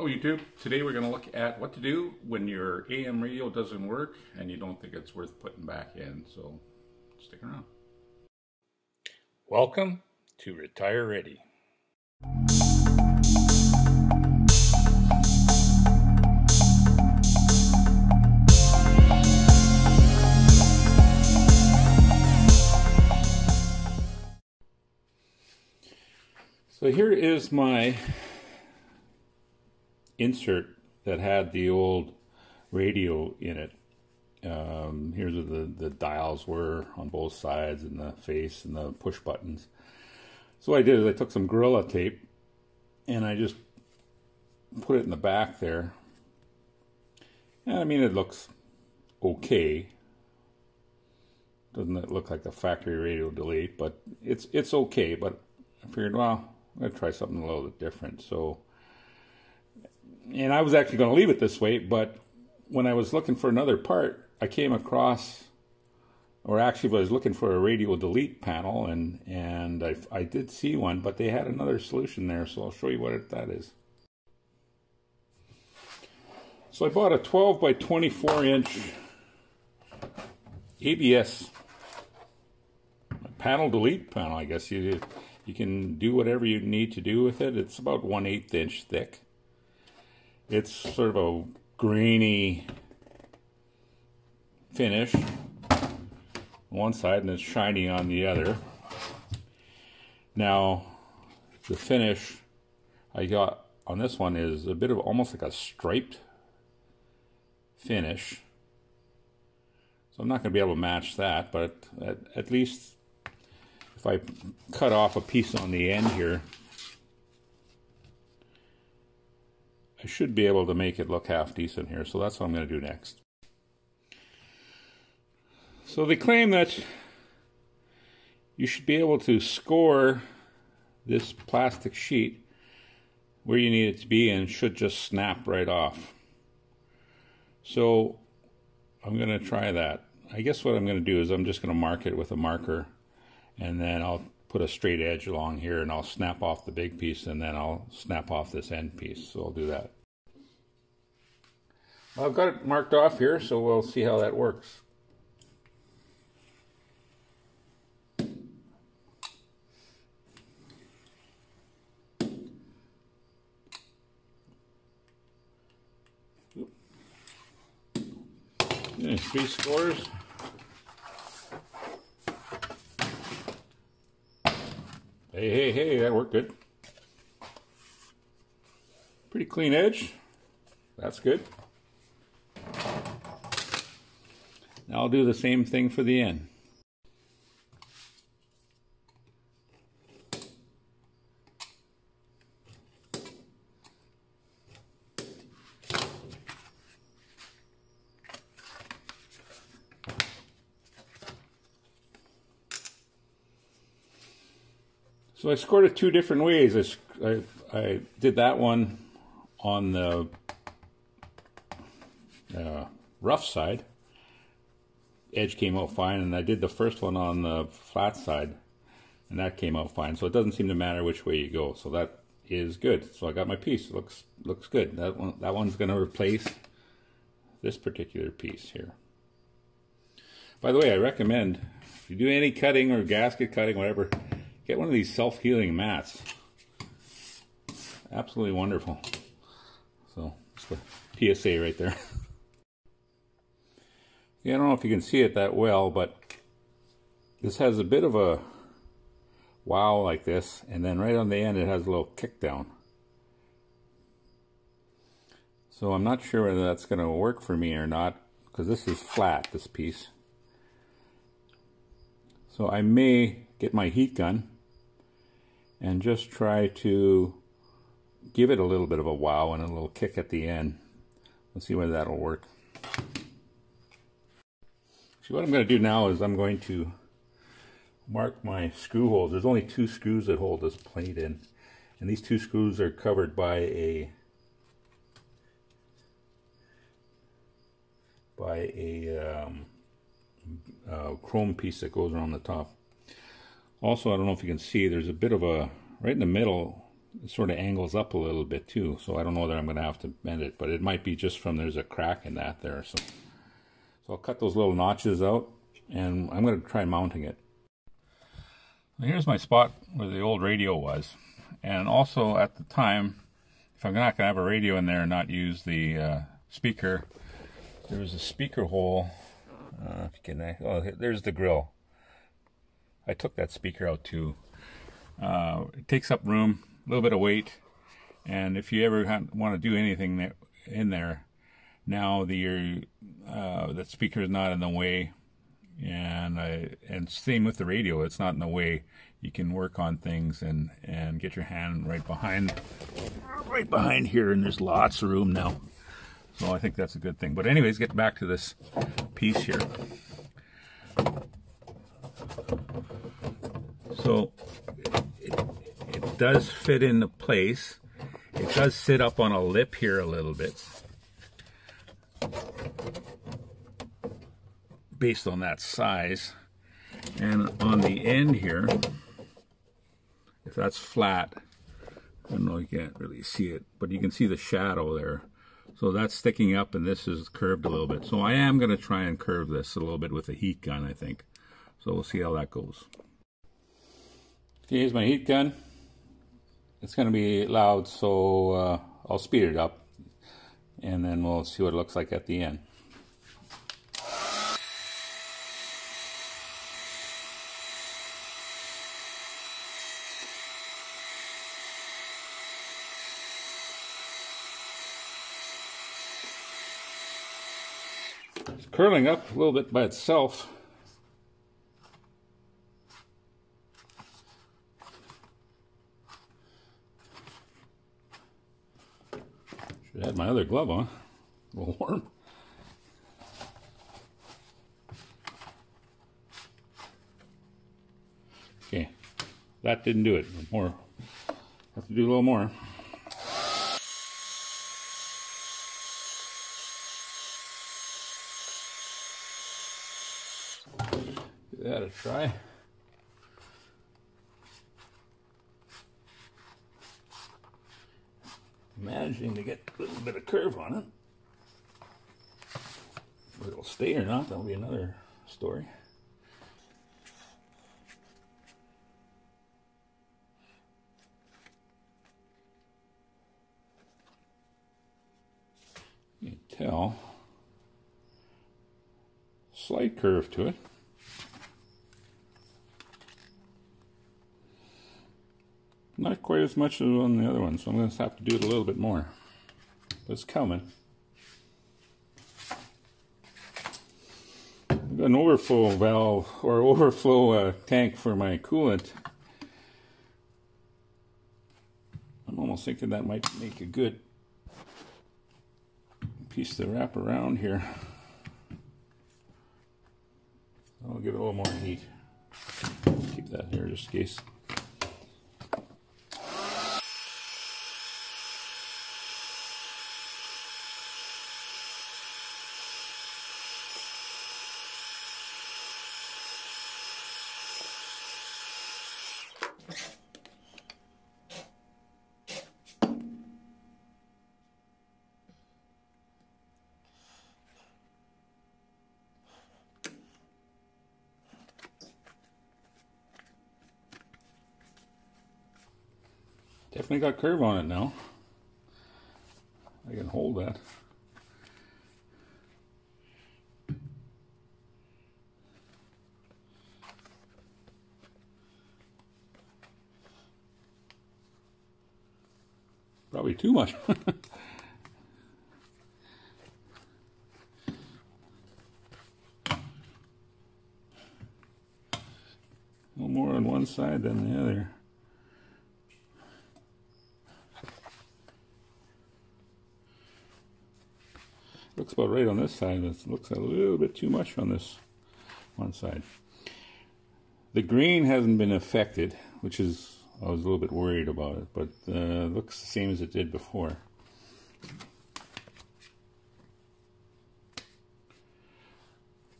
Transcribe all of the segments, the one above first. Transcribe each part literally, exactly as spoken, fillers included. Hello YouTube. Today we're going to look at what to do when your A M radio doesn't work and you don't think it's worth putting back in, so stick around. Welcome to Retire Ready. So here is my insert that had the old radio in it. Um, here's where the, the dials were on both sides and the face and the push buttons. So what I did is I took some Gorilla tape and I just put it in the back there. And I mean, it looks okay. Doesn't it look like the factory radio delete, but it's, it's okay. But I figured, well, I'm going to try something a little bit different. So and I was actually going to leave it this way, but when I was looking for another part, I came across, or actually was looking for a radio delete panel, and, and I, I did see one, but they had another solution there, so I'll show you what it, that is. So I bought a twelve by twenty-four inch A B S panel delete panel, I guess. You, you can do whatever you need to do with it. It's about one eighth inch thick. It's sort of a grainy finish on one side and it's shiny on the other. Now the finish I got on this one is a bit of almost like a striped finish. So I'm not going to be able to match that, but at, at least if I cut off a piece on the end here, I should be able to make it look half decent here, so that's what I'm going to do next. So they claim that you should be able to score this plastic sheet where you need it to be and it should just snap right off. So I'm going to try that. I guess what I'm going to do is I'm just going to mark it with a marker and then I'll put a straight edge along here and I'll snap off the big piece and then I'll snap off this end piece. So I'll do that. I've got it marked off here, so we'll see how that works. There's three scores. Hey, hey, hey, that worked good. Pretty clean edge. That's good. Now I'll do the same thing for the end. So I scored it two different ways. I, I, I did that one on the uh, rough side. Edge came out fine, and I did the first one on the flat side, and that came out fine. So it doesn't seem to matter which way you go. So that is good. So I got my piece. It looks looks good. That one that one's going to replace this particular piece here. By the way, I recommend if you do any cutting or gasket cutting, whatever, get one of these self-healing mats. Absolutely wonderful. So, just a P S A right there. Yeah, I don't know if you can see it that well, but this has a bit of a wow like this, and then right on the end it has a little kick down. So I'm not sure whether that's going to work for me or not, because this is flat, this piece. So I may get my heat gun and just try to give it a little bit of a wow and a little kick at the end. Let's see whether that'll work. So what I'm going to do now is I'm going to mark my screw holes. There's only two screws that hold this plate in, and these two screws are covered by a by a um, uh, chrome piece that goes around the top. Also, I don't know if you can see, there's a bit of a, right in the middle, it sort of angles up a little bit too, so I don't know that I'm going to have to bend it, but it might be just from there's a crack in that there. So, so I'll cut those little notches out, and I'm going to try mounting it. Now here's my spot where the old radio was, and also at the time, if I'm not going to have a radio in there and not use the uh, speaker, there was a speaker hole. Uh, if you can, oh, there's the grill. I took that speaker out too. Uh, it takes up room, a little bit of weight, and if you ever want to do anything that, in there, now the uh, that speaker is not in the way, and I, and same with the radio, it's not in the way. You can work on things and and get your hand right behind, right behind here, and there's lots of room now. So I think that's a good thing. But anyways, get back to this piece here. So it, it does fit into place. It does sit up on a lip here a little bit, based on that size. And on the end here, if that's flat, I don't know, you can't really see it, but you can see the shadow there. So that's sticking up, and this is curved a little bit. So I am going to try and curve this a little bit with a heat gun, I think. So we'll see how that goes. Here's my heat gun. It's going to be loud, so uh, I'll speed it up, and then we'll see what it looks like at the end. It's curling up a little bit by itself. Should have my other glove on. A little warm. Okay, that didn't do it. More. Have to do a little more. Give that a try. Managing to get a little bit of curve on it. Whether it'll stay or not, that'll be another story. You can tell slight curve to it. Not quite as much as on the other one, so I'm going to have to do it a little bit more. But it's coming. I've got an overflow valve, or overflow uh, tank for my coolant. I'm almost thinking that might make a good piece to wrap around here. I'll give it a little more heat. Keep that here just in case. Definitely got curve on it now. I can hold that. Probably too much. No more on one side than the other. Looks about right on this side. It looks a little bit too much on this one side. The green hasn't been affected, which is, I was a little bit worried about it, but uh, looks the same as it did before.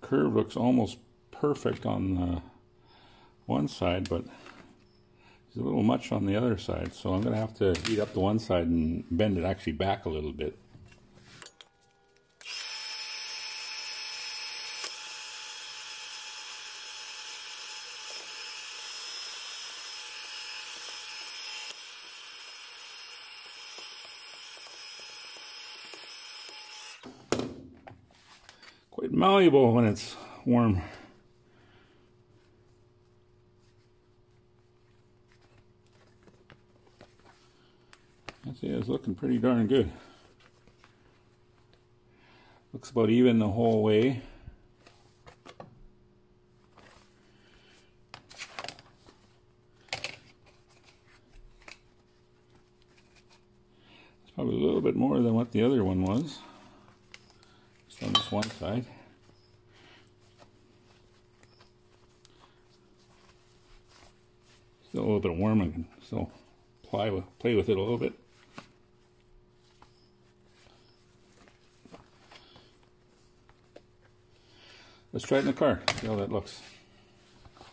Curve looks almost perfect on the one side, but is a little much on the other side, so I'm going to have to heat up the one side and bend it actually back a little bit. Quite malleable when it's warm. Yeah, it's looking pretty darn good. Looks about even the whole way. It's probably a little bit more than what the other one was, just on this one side. Still a little bit warm. I can still play with, play with it a little bit. Let's try it in the car, see how that looks.